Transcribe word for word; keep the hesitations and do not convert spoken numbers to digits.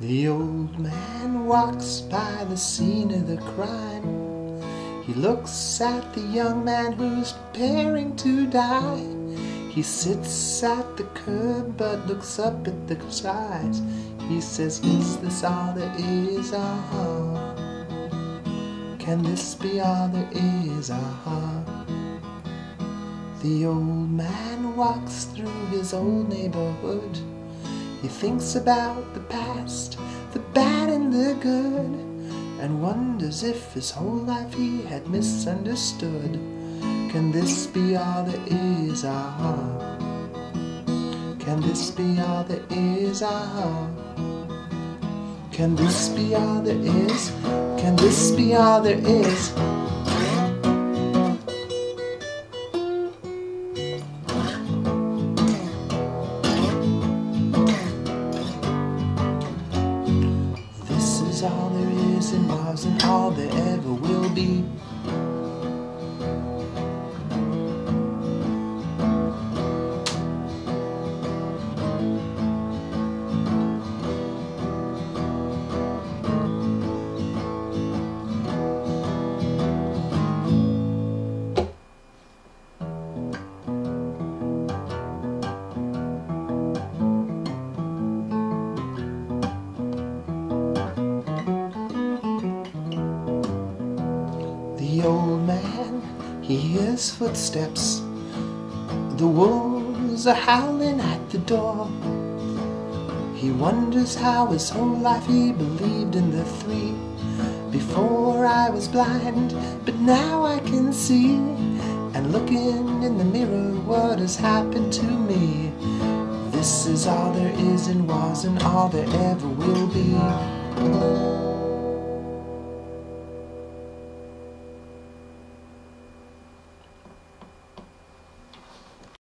The old man walks by the scene of the crime. He looks at the young man who's preparing to die. He sits at the curb but looks up at the skies. He says, is this all there is? Uh-huh. Can this be all there is? Uh-huh. The old man walks through his old neighborhood. He thinks about the past, the bad and the good, and wonders if his whole life he had misunderstood. Can this be all there is? Uh-huh. Can this be all there is? Uh-huh. Can this be all there is? Can this be all there is? All there is and was and all there ever will be. The old man, he hears footsteps. The wolves are howling at the door. He wonders how his whole life he believed in the three. Before I was blind, but now I can see. And looking in the mirror, what has happened to me? This is all there is and was and all there ever will be.